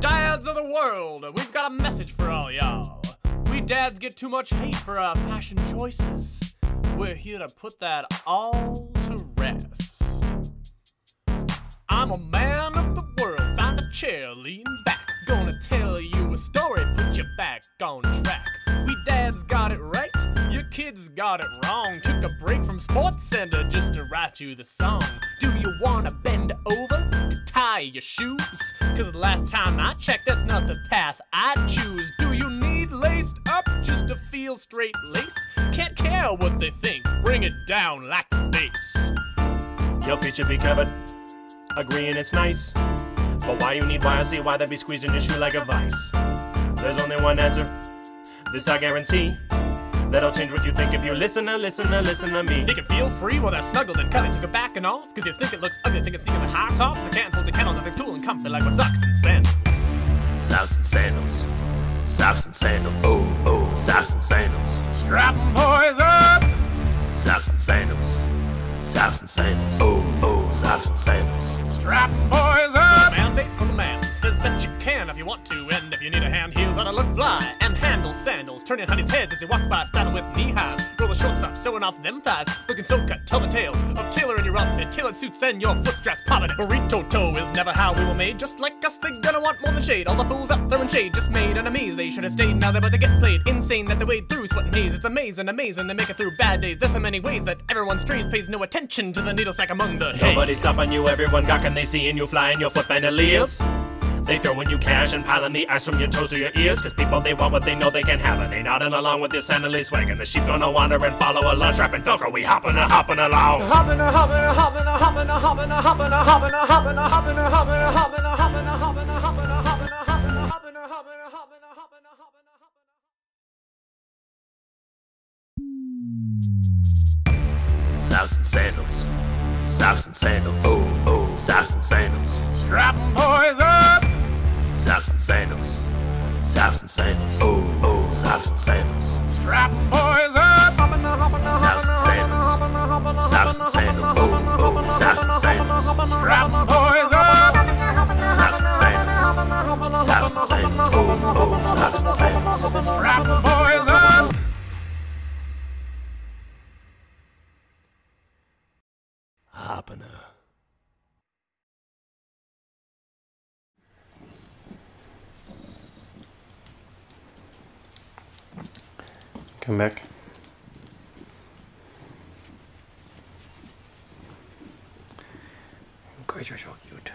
Dads of the world, we've got a message for all y'all. We dads get too much hate for our fashion choices. We're here to put that all to rest. I'm a man of the world, find a chair, lean back. Gonna tell you a story, put you back on track. We dads got it right, your kids got it wrong. Took a break from Sports Centre just to write you the song. Do you wanna bend over to tie your shoes? Cause last time I checked, that's not the path I choose. Do you need laced up just to feel straight-laced? Can't care what they think, bring it down like the bass. Your feet should be covered, agreeing it's nice. But why you need why? I see why they be squeezing your shoe like a vice. There's only one answer, this I guarantee. That'll change what you think if you listen to me. They can feel free while they're snuggled and cuddly, so go back and off. Cause you think it looks ugly, think it's sneakers and high tops. They can't hold the kettle, nothing cool and comfy like with socks and sandals. Socks and sandals. Socks and sandals. Oh, oh, socks and sandals. Strap 'em boys up! Socks and sandals. Socks and sandals. Oh, oh, socks and sandals. Strap 'em boys up! So mandate from the man says that you can if you want to, and if you need a hand, heels on a look fly. Sandals, turning honeys' heads as he walks by, styling with knee highs. Roll the shorts up, sewing off them thighs. Looking so cut, tell the tale of tailoring your outfit. Tailored suits and your foot straps poppin'. Burrito toe is never how we were made. Just like us, they're gonna want more than shade. All the fools out throwing shade just made enemies. They should have stayed, now they're about to get played. Insane that they wade through sweat and haze. It's amazing, amazing they make it through bad days. There's so many ways that everyone strays, pays no attention to the needle sack among the hay. Nobody's stopping you, everyone gawking. They seeing you flying your foot bandoliers. They throwing you cash and piling the ice from your toes to your ears. Cause people, they want what they know they can't have it. They nodding along with your sandally swag. And the sheep gonna wander and follow a lunch wrapping thugger. We hopping along. Socks and sandals. Socks and sandals. Oh, oh, socks and sandals. Strap 'em boys up! Socks and sandals. Socks and sandals. Oh, oh, socks and sandals. Strap 'em boys up! Socks and sandals. Socks and sandals. Oh, oh, socks and sandals. Strap 'em boys up! Socks and sandals. Socks and sandals. Oh, oh, socks and sandals. Strap 'em boys up! Hopena. Come back. Guys are so cute.